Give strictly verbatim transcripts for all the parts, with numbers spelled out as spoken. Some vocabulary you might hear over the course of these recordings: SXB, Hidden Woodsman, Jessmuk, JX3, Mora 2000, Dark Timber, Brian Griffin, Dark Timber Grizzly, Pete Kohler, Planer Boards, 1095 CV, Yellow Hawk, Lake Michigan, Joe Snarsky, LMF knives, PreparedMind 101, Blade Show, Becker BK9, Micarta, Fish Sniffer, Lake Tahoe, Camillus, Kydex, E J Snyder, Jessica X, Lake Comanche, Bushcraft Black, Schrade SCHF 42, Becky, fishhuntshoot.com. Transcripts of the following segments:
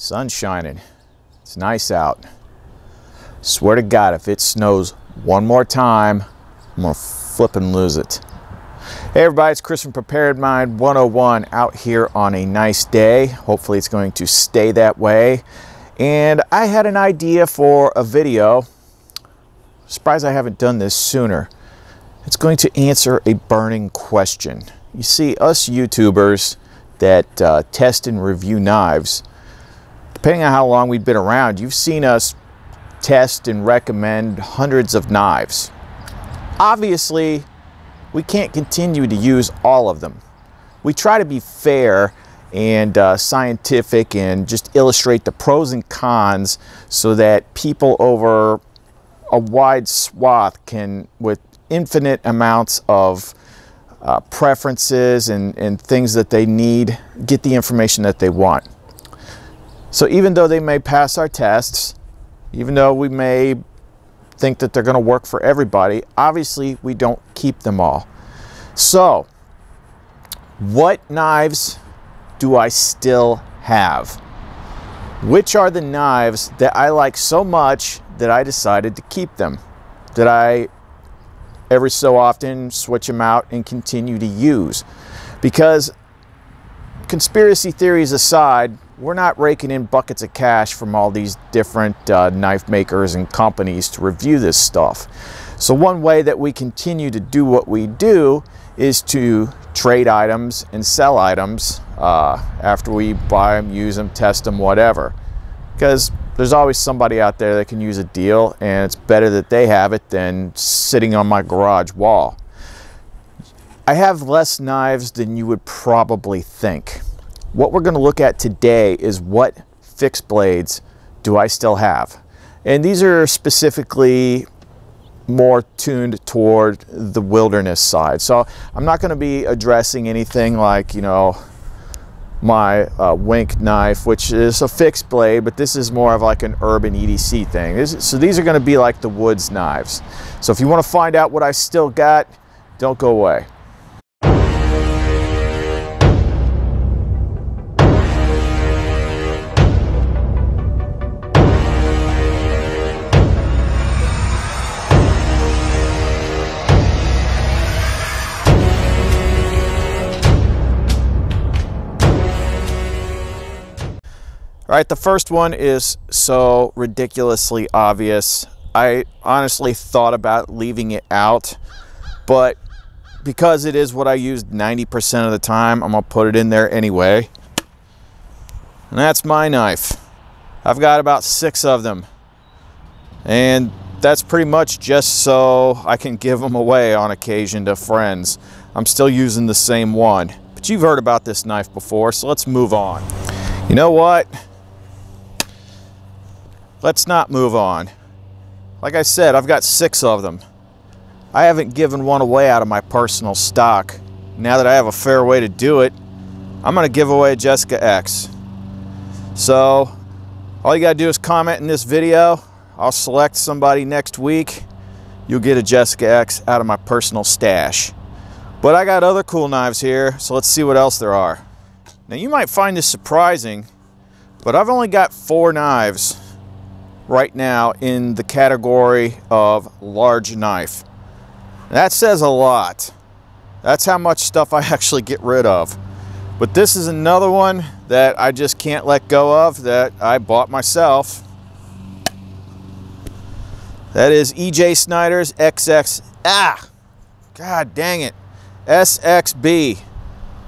Sun's shining. It's nice out. Swear to God, if it snows one more time, I'm gonna flip and lose it. Hey everybody, it's Chris from PreparedMind one oh one out here on a nice day. Hopefully it's going to stay that way. And I had an idea for a video. Surprised I haven't done this sooner. It's going to answer a burning question. You see, us YouTubers that uh, test and review knives, depending on how long we've been around, you've seen us test and recommend hundreds of knives. Obviously, we can't continue to use all of them. We try to be fair and uh, scientific and just illustrate the pros and cons so that people over a wide swath can, with infinite amounts of uh, preferences and, and things that they need, get the information that they want. So even though they may pass our tests, even though we may think that they're going to work for everybody, obviously we don't keep them all. So what knives do I still have? Which are the knives that I like so much that I decided to keep them, that I every so often switch them out and continue to use? Because conspiracy theories aside, we're not raking in buckets of cash from all these different uh, knife makers and companies to review this stuff. So one way that we continue to do what we do is to trade items and sell items uh, after we buy them, use them, test them, whatever. Because there's always somebody out there that can use a deal, and it's better that they have it than sitting on my garage wall. I have less knives than you would probably think. What we're going to look at today is what fixed blades do I still have. And these are specifically more tuned toward the wilderness side. So I'm not going to be addressing anything like, you know, my uh, Wink knife, which is a fixed blade, but this is more of like an urban E D C thing. This, so these are going to be like the woods knives. So if you want to find out what I still got, don't go away. All right, the first one is so ridiculously obvious. I honestly thought about leaving it out, but because it is what I use ninety percent of the time, I'm gonna put it in there anyway. And that's my knife. I've got about six of them. And that's pretty much just so I can give them away on occasion to friends. I'm still using the same one, but you've heard about this knife before, so let's move on. You know what? Let's not move on. Like I said, I've got six of them. I haven't given one away out of my personal stock. Now that I have a fair way to do it, I'm gonna give away a Jessica X. So all you gotta do is comment in this video. I'll select somebody next week. You'll get a Jessica X out of my personal stash. But I got other cool knives here, so let's see what else there are. Now you might find this surprising, but I've only got four knives right now in the category of large knife. That says a lot. That's how much stuff I actually get rid of. But this is another one that I just can't let go of, that I bought myself. That is E J Snyder's X X, ah, god dang it, S X B.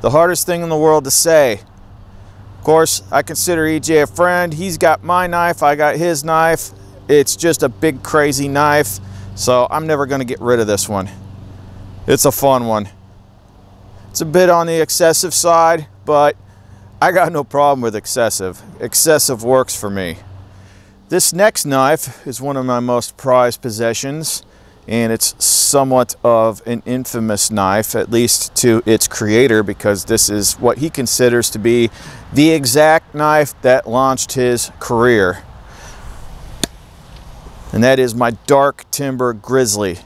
The hardest thing in the world to say. Of course, I consider E J a friend. He's got my knife, I got his knife. It's just a big crazy knife, so I'm never gonna get rid of this one. It's a fun one. It's a bit on the excessive side, but I got no problem with excessive. Excessive works for me. This next knife is one of my most prized possessions, and it's somewhat of an infamous knife, at least to its creator, because this is what he considers to be the exact knife that launched his career. And that is my Dark Timber Grizzly.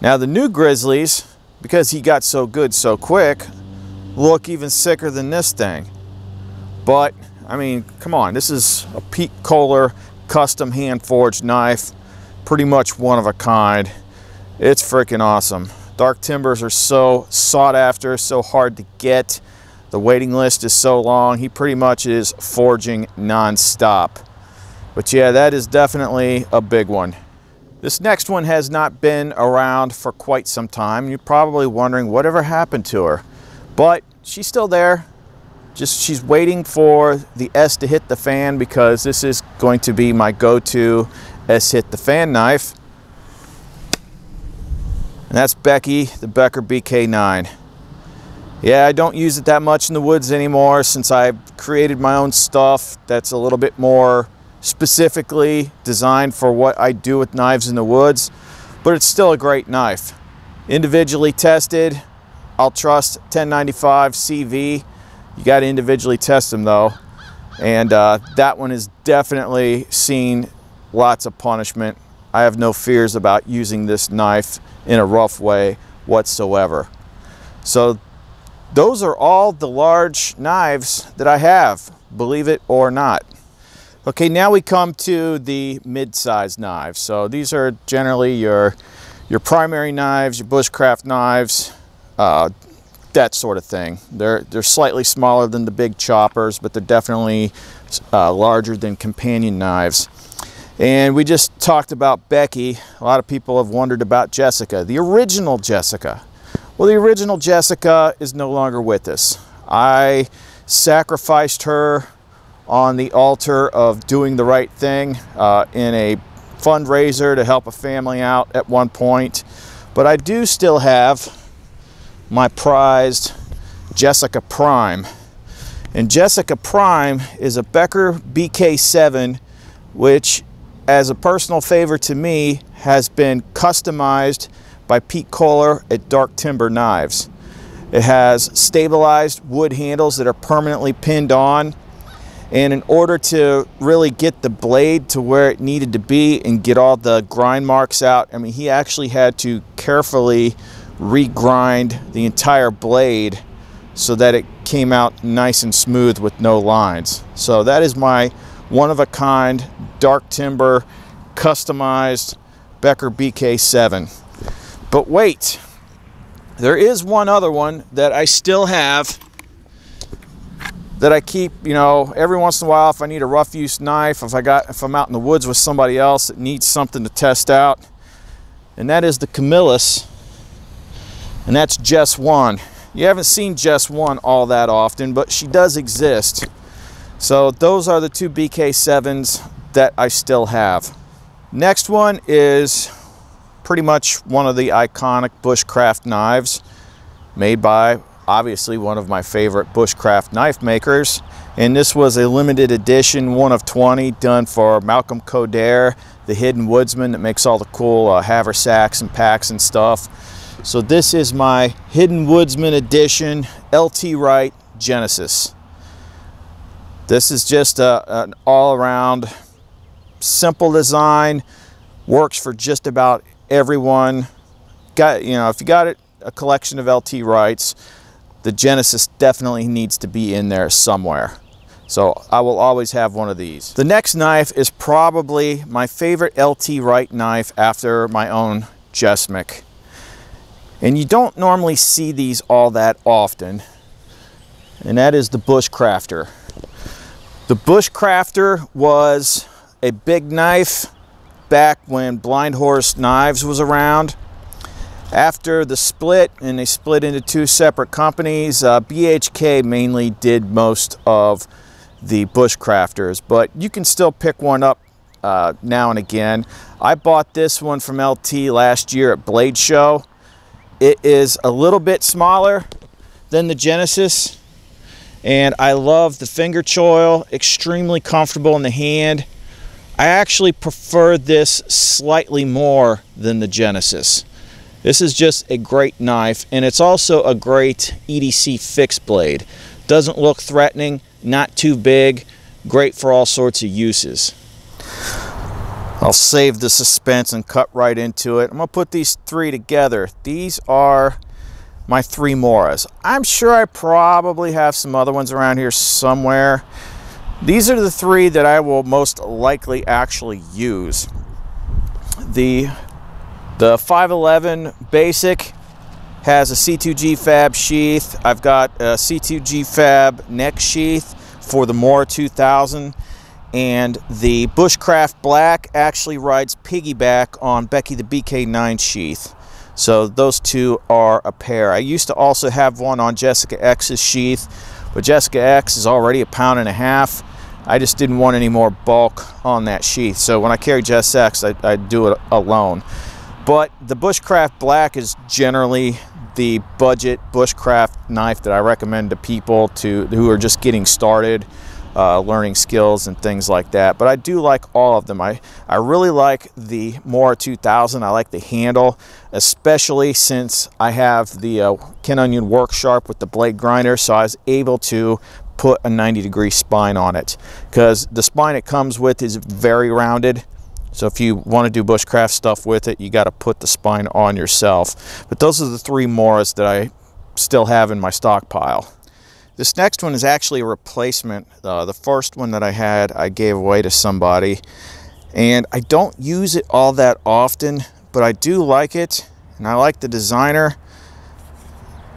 Now the new Grizzlies, because he got so good so quick, look even sicker than this thing. But I mean, come on, this is a Pete Kohler custom hand forged knife, pretty much one of a kind. It's freaking awesome. Dark timbers are so sought after, so hard to get. The waiting list is so long. He pretty much is forging nonstop. But yeah, that is definitely a big one. This next one has not been around for quite some time. You're probably wondering whatever happened to her, but she's still there. Just she's waiting for the S to hit the fan, because this is going to be my go-to S hit the fan knife. And that's Becky, the Becker B K nine. Yeah, I don't use it that much in the woods anymore, since I've created my own stuff that's a little bit more specifically designed for what I do with knives in the woods, but it's still a great knife. Individually tested, I'll trust ten ninety-five C V. You got to individually test them though, and uh, that one has definitely seen lots of punishment. I have no fears about using this knife in a rough way whatsoever. So those are all the large knives that I have, believe it or not. Okay, now we come to the mid-sized knives. So these are generally your, your primary knives, your bushcraft knives, uh, that sort of thing. They're, they're slightly smaller than the big choppers, but they're definitely uh, larger than companion knives. And we just talked about Becky. A lot of people have wondered about Jessica, the original Jessica. Well, the original Jessica is no longer with us. I sacrificed her on the altar of doing the right thing uh, in a fundraiser to help a family out at one point. But I do still have my prized Jessica Prime. And Jessica Prime is a Becker B K seven, which as a personal favor to me has been customized by Pete Kohler at Dark Timber Knives. It has stabilized wood handles that are permanently pinned on. And in order to really get the blade to where it needed to be and get all the grind marks out, I mean, he actually had to carefully regrind the entire blade so that it came out nice and smooth with no lines. So that is my one-of-a-kind Dark Timber customized Becker B K seven. But wait, there is one other one that I still have, that I keep, you know, every once in a while if I need a rough use knife, if I got, if I'm out in the woods with somebody else that needs something to test out, and that is the Camillus, and that's Jess One. You haven't seen Jess One all that often, but she does exist. So those are the two B K sevens that I still have. Next one is pretty much one of the iconic bushcraft knives made by, obviously, one of my favorite bushcraft knife makers, and this was a limited edition one of twenty done for Malcolm Coderre, the Hidden Woodsman that makes all the cool uh, haversacks and packs and stuff. So this is my Hidden Woodsman edition L T Wright Genesis. This is just a, an all-around simple design, works for just about everyone. Got, you know, if you got it, a collection of L T Wrights, the Genesis definitely needs to be in there somewhere. So I will always have one of these. The next knife is probably my favorite L T Wright knife after my own Jessmuk. And you don't normally see these all that often. And that is the Bushcrafter. The Bushcrafter was a big knife back when Blind Horse Knives was around. After the split, and they split into two separate companies, uh, B H K mainly did most of the Bushcrafters, but you can still pick one up uh, now and again. I bought this one from L T last year at Blade Show. It is a little bit smaller than the Genesis, and I love the finger choil, extremely comfortable in the hand. I actually prefer this slightly more than the Genesis. This is just a great knife, and it's also a great E D C fixed blade. Doesn't look threatening, not too big, great for all sorts of uses. I'll save the suspense and cut right into it. I'm gonna put these three together. These are my three Moras. I'm sure I probably have some other ones around here somewhere, These are the three that I will most likely actually use. The, the five eleven Basic has a C two G Fab sheath. I've got a C two G Fab neck sheath for the Mora two thousand. And the Bushcraft Black actually rides piggyback on Becky the B K nine sheath. So those two are a pair. I used to also have one on Jessica X's sheath, but Jessica X is already a pound and a half. I just didn't want any more bulk on that sheath. So when I carry Jess X, I, I do it alone. But the Bushcraft Black is generally the budget bushcraft knife that I recommend to people to who are just getting started, uh, learning skills and things like that. But I do like all of them. I, I really like the Mora two thousand. I like the handle, especially since I have the uh, Ken Onion Work Sharp with the blade grinder, so I was able to put a ninety degree spine on it, because the spine it comes with is very rounded. So if you want to do bushcraft stuff with it, you got to put the spine on yourself. But those are the three Moras that I still have in my stockpile. This next one is actually a replacement. Uh, the first one that I had, I gave away to somebody, and I don't use it all that often, but I do like it, and I like the designer.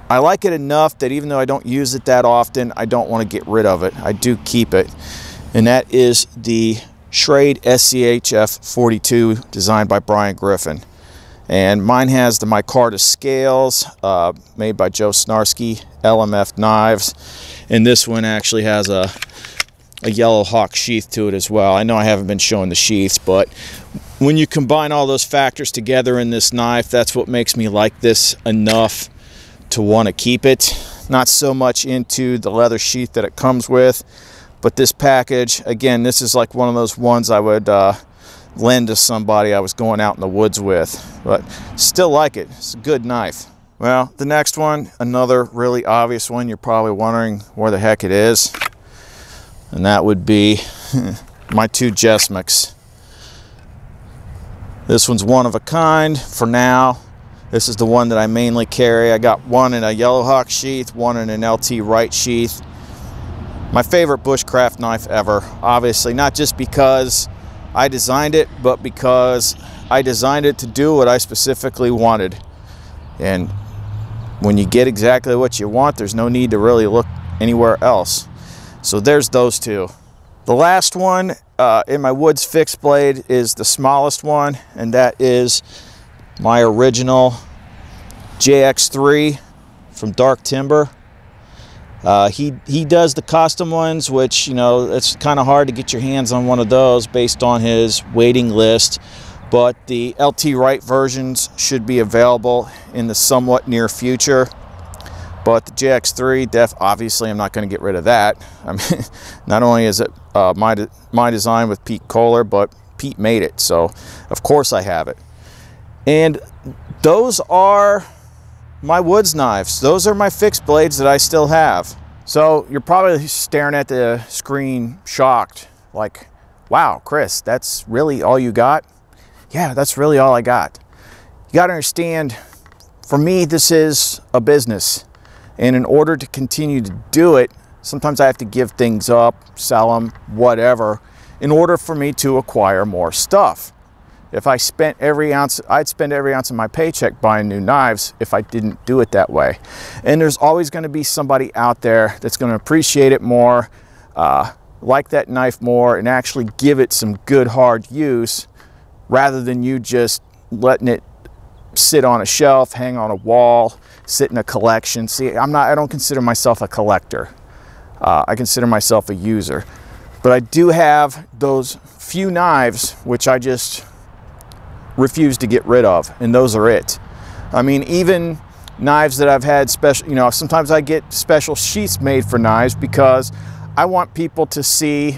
I like it enough that even though I don't use it that often, I don't want to get rid of it. I do keep it. And that is the Schrade S C H F forty-two, designed by Brian Griffin. And mine has the micarta scales, uh, made by Joe Snarsky, L M F knives. And this one actually has a, a Yellow Hawk sheath to it as well. I know I haven't been showing the sheaths, but when you combine all those factors together in this knife, that's what makes me like this enough to want to keep it. Not so much into the leather sheath that it comes with, but this package, again, this is like one of those ones I would uh, lend to somebody I was going out in the woods with, but still like it. It's a good knife. Well, the next one, another really obvious one, you're probably wondering where the heck it is, and that would be my two Jessmuks. This one's one of a kind for now. This is the one that I mainly carry. I got one in a Yellow Hawk sheath, one in an L T Wright sheath. My favorite bushcraft knife ever, obviously, not just because I designed it, but because I designed it to do what I specifically wanted. And when you get exactly what you want, there's no need to really look anywhere else. So there's those two. The last one uh, in my woods fixed blade is the smallest one, and that is my original J X three from Dark Timber. Uh, he, he does the custom ones, which, you know, it's kind of hard to get your hands on one of those based on his waiting list. But the L T Wright versions should be available in the somewhat near future. But the J X three, def, obviously I'm not going to get rid of that. I mean, not only is it uh, my, de my design with Pete Kohler, but Pete made it. So, of course I have it. And those are my woods knives. Those are my fixed blades that I still have. So you're probably staring at the screen shocked, like, wow, Chris, that's really all you got? Yeah, that's really all I got. You got to understand, for me, this is a business. And in order to continue to do it, sometimes I have to give things up, sell them, whatever, in order for me to acquire more stuff. If I spent every ounce, I'd spend every ounce of my paycheck buying new knives if I didn't do it that way. And there's always going to be somebody out there that's going to appreciate it more, uh, like that knife more, and actually give it some good hard use rather than you just letting it sit on a shelf, hang on a wall, sit in a collection. See, I'm not, I don't consider myself a collector. Uh, I consider myself a user. But I do have those few knives which I just refuse to get rid of, and those are it. I mean, even knives that I've had special, you know, sometimes I get special sheaths made for knives because I want people to see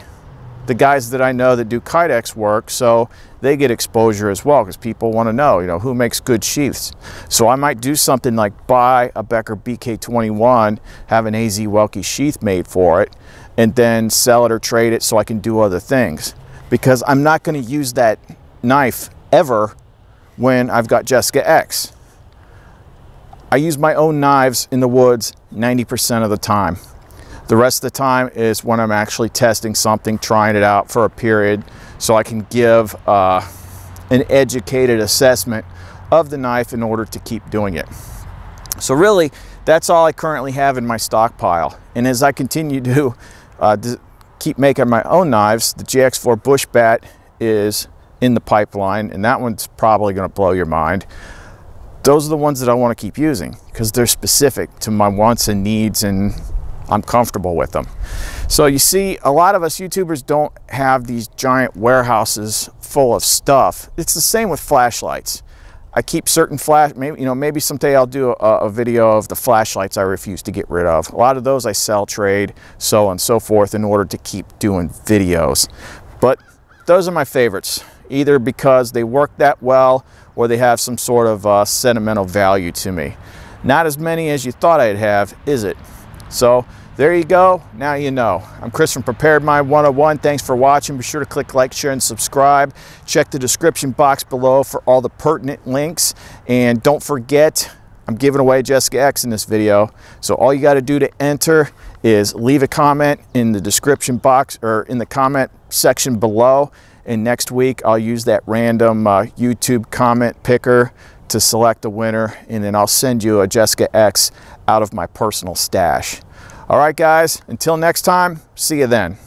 the guys that I know that do Kydex work, so they get exposure as well, because people want to know, you know, who makes good sheaths. So I might do something like buy a Becker B K twenty-one, have an A Z Welke sheath made for it, and then sell it or trade it so I can do other things, because I'm not going to use that knife ever when I've got Jessica X. I use my own knives in the woods ninety percent of the time. The rest of the time is when I'm actually testing something, trying it out for a period, so I can give uh, an educated assessment of the knife in order to keep doing it. So really, that's all I currently have in my stockpile. And as I continue to uh, keep making my own knives, the J X four Bush Bat is in the pipeline, and that one's probably going to blow your mind. Those are the ones that I want to keep using because they're specific to my wants and needs, and I'm comfortable with them. So you see, a lot of us YouTubers don't have these giant warehouses full of stuff. It's the same with flashlights. I keep certain flash, maybe, you know, maybe someday I'll do a, a video of the flashlights I refuse to get rid of. A lot of those I sell, trade, so on and so forth in order to keep doing videos. But those are my favorites, either because they work that well or they have some sort of uh, sentimental value to me. Not as many as you thought I'd have, is it? So there you go. Now you know. I'm Chris from Prepared Mind one oh one. Thanks for watching. Be sure to click like, share, and subscribe. Check the description box below for all the pertinent links. And don't forget, I'm giving away Jessica X in this video. So all you got to do to enter is leave a comment in the description box or in the comment section below. And next week, I'll use that random uh, YouTube comment picker to select a winner, and then I'll send you a Jessica X out of my personal stash. All right, guys, until next time, see you then.